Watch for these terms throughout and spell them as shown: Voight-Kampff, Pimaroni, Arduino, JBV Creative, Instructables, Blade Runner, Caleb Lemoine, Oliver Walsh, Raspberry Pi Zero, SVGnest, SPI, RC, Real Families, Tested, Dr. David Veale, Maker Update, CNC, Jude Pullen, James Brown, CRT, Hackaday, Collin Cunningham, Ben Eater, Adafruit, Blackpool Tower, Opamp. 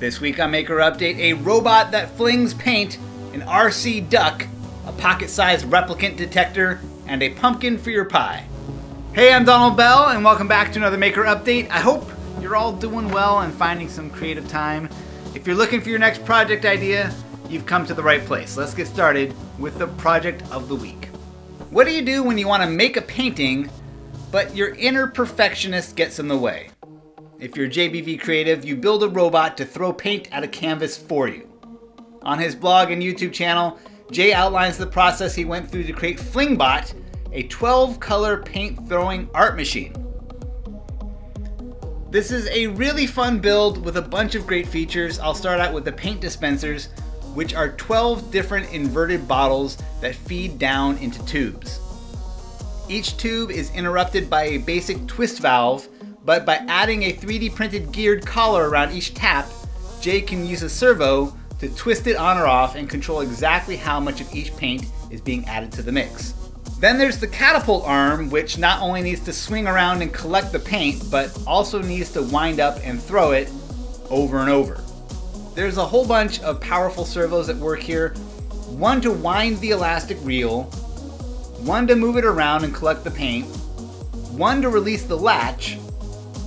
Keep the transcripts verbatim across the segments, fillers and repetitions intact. This week on Maker Update, a robot that flings paint, an R C duck, a pocket-sized replicant detector, and a pumpkin for your pie. Hey, I'm Donald Bell, and welcome back to another Maker Update. I hope you're all doing well and finding some creative time. If you're looking for your next project idea, you've come to the right place. Let's get started with the project of the week. What do you do when you want to make a painting, but your inner perfectionist gets in the way? If you're J B V Creative, you build a robot to throw paint at a canvas for you. On his blog and YouTube channel, Jay outlines the process he went through to create Flingbot, a twelve color paint throwing art machine. This is a really fun build with a bunch of great features. I'll start out with the paint dispensers, which are twelve different inverted bottles that feed down into tubes. Each tube is interrupted by a basic twist valve, but by adding a three D printed geared collar around each tap, Jay can use a servo to twist it on or off and control exactly how much of each paint is being added to the mix. Then there's the catapult arm, which not only needs to swing around and collect the paint, but also needs to wind up and throw it over and over. There's a whole bunch of powerful servos at work here. One to wind the elastic reel, one to move it around and collect the paint, one to release the latch,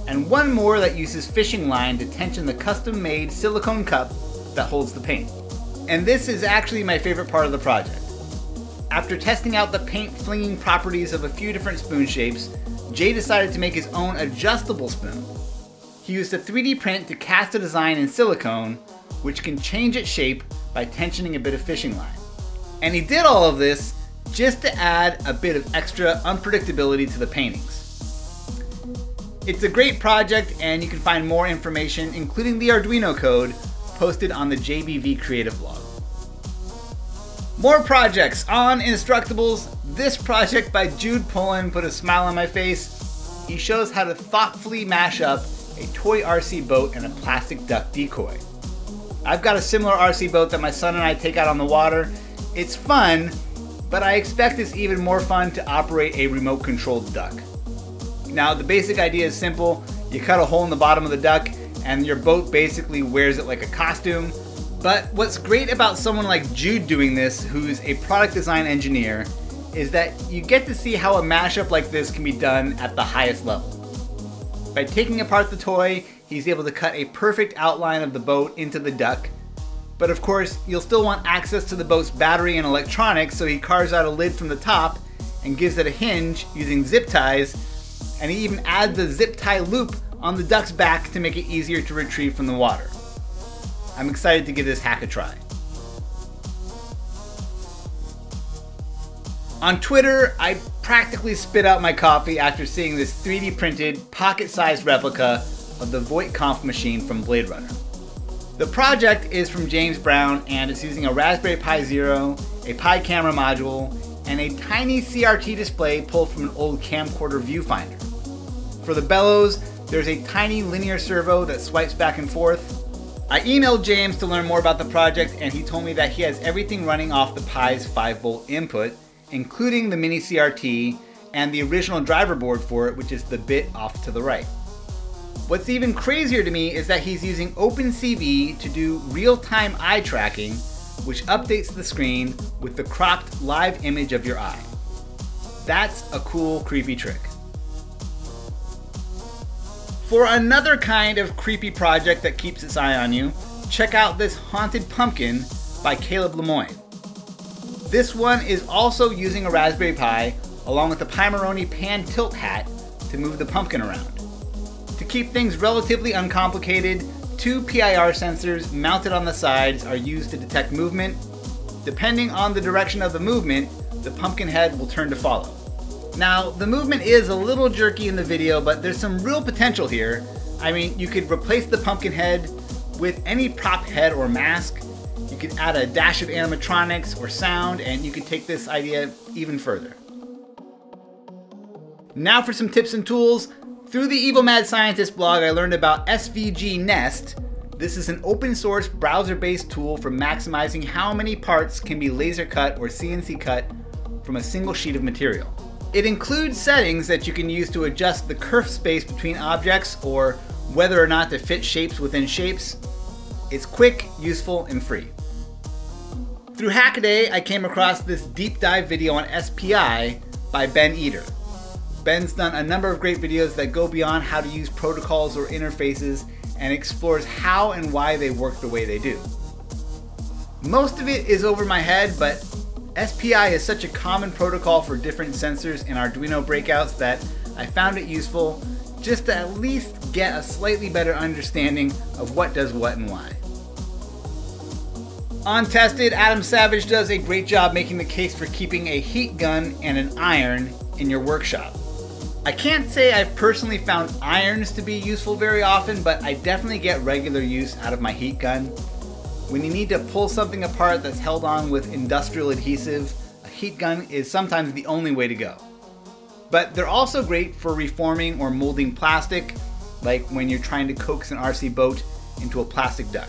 and one more that uses fishing line to tension the custom-made silicone cup that holds the paint. And this is actually my favorite part of the project. After testing out the paint flinging properties of a few different spoon shapes, Jay decided to make his own adjustable spoon. He used a three D print to cast a design in silicone, which can change its shape by tensioning a bit of fishing line. And he did all of this just to add a bit of extra unpredictability to the paintings. It's a great project, and you can find more information, including the Arduino code, posted on the J B V Creative blog. More projects on Instructables. This project by Jude Pullen put a smile on my face. He shows how to thoughtfully mash up a toy R C boat and a plastic duck decoy. I've got a similar R C boat that my son and I take out on the water. It's fun, but I expect it's even more fun to operate a remote-controlled duck. Now, the basic idea is simple. You cut a hole in the bottom of the duck and your boat basically wears it like a costume. But what's great about someone like Jude doing this, who's a product design engineer, is that you get to see how a mashup like this can be done at the highest level. By taking apart the toy, he's able to cut a perfect outline of the boat into the duck. But of course, you'll still want access to the boat's battery and electronics, so he carves out a lid from the top and gives it a hinge using zip ties, and he even adds a zip tie loop on the duck's back to make it easier to retrieve from the water. I'm excited to give this hack a try. On Twitter, I practically spit out my coffee after seeing this three D printed, pocket-sized replica of the Voight-Kampff machine from Blade Runner. The project is from James Brown, and it's using a Raspberry Pi Zero, a Pi camera module, and a tiny C R T display pulled from an old camcorder viewfinder. For the bellows, there's a tiny linear servo that swipes back and forth. I emailed James to learn more about the project, and he told me that he has everything running off the Pi's five volt input, including the mini C R T and the original driver board for it, which is the bit off to the right. What's even crazier to me is that he's using OpenCV to do real-time eye tracking, which updates the screen with the cropped live image of your eye. That's a cool, creepy trick. For another kind of creepy project that keeps its eye on you, check out this Haunted Pumpkin by Caleb Lemoine. This one is also using a Raspberry Pi along with a Pimaroni pan tilt hat to move the pumpkin around. To keep things relatively uncomplicated, two P I R sensors mounted on the sides are used to detect movement. Depending on the direction of the movement, the pumpkin head will turn to follow. Now, the movement is a little jerky in the video, but there's some real potential here. I mean, you could replace the pumpkin head with any prop head or mask. You could add a dash of animatronics or sound, and you could take this idea even further. Now for some tips and tools. Through the Evil Mad Scientist blog, I learned about S V G nest. This is an open source browser-based tool for maximizing how many parts can be laser cut or C N C cut from a single sheet of material. It includes settings that you can use to adjust the kerf space between objects or whether or not to fit shapes within shapes. It's quick, useful, and free. Through Hackaday, I came across this deep dive video on S P I by Ben Eater. Ben's done a number of great videos that go beyond how to use protocols or interfaces and explores how and why they work the way they do. Most of it is over my head, but S P I is such a common protocol for different sensors and Arduino breakouts that I found it useful just to at least get a slightly better understanding of what does what and why. On Tested, Adam Savage does a great job making the case for keeping a heat gun and an iron in your workshop. I can't say I've personally found irons to be useful very often, but I definitely get regular use out of my heat gun. When you need to pull something apart that's held on with industrial adhesive, a heat gun is sometimes the only way to go. But they're also great for reforming or molding plastic, like when you're trying to coax an R C boat into a plastic duck.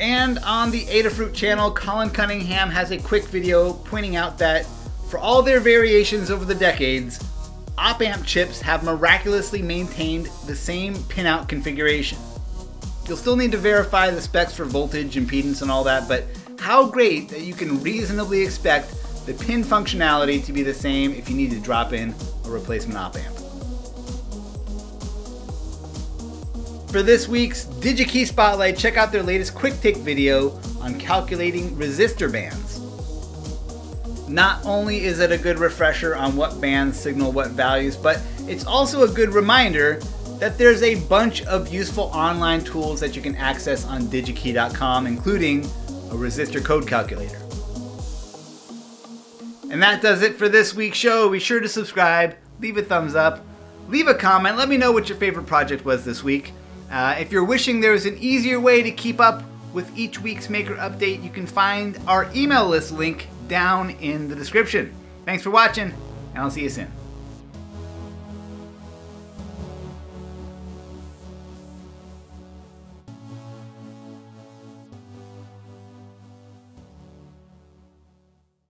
And on the Adafruit channel, Collin Cunningham has a quick video pointing out that for all their variations over the decades, op-amp chips have miraculously maintained the same pinout configuration. You'll still need to verify the specs for voltage, impedance, and all that, but how great that you can reasonably expect the pin functionality to be the same if you need to drop in a replacement op-amp. For this week's DigiKey Spotlight, check out their latest quick take video on calculating resistor bands. Not only is it a good refresher on what bands signal what values, but it's also a good reminder that there's a bunch of useful online tools that you can access on digikey dot com, including a resistor code calculator. And that does it for this week's show. Be sure to subscribe, leave a thumbs up, leave a comment, let me know what your favorite project was this week. Uh, if you're wishing there was an easier way to keep up with each week's Maker Update, you can find our email list link down in the description. Thanks for watching, and I'll see you soon.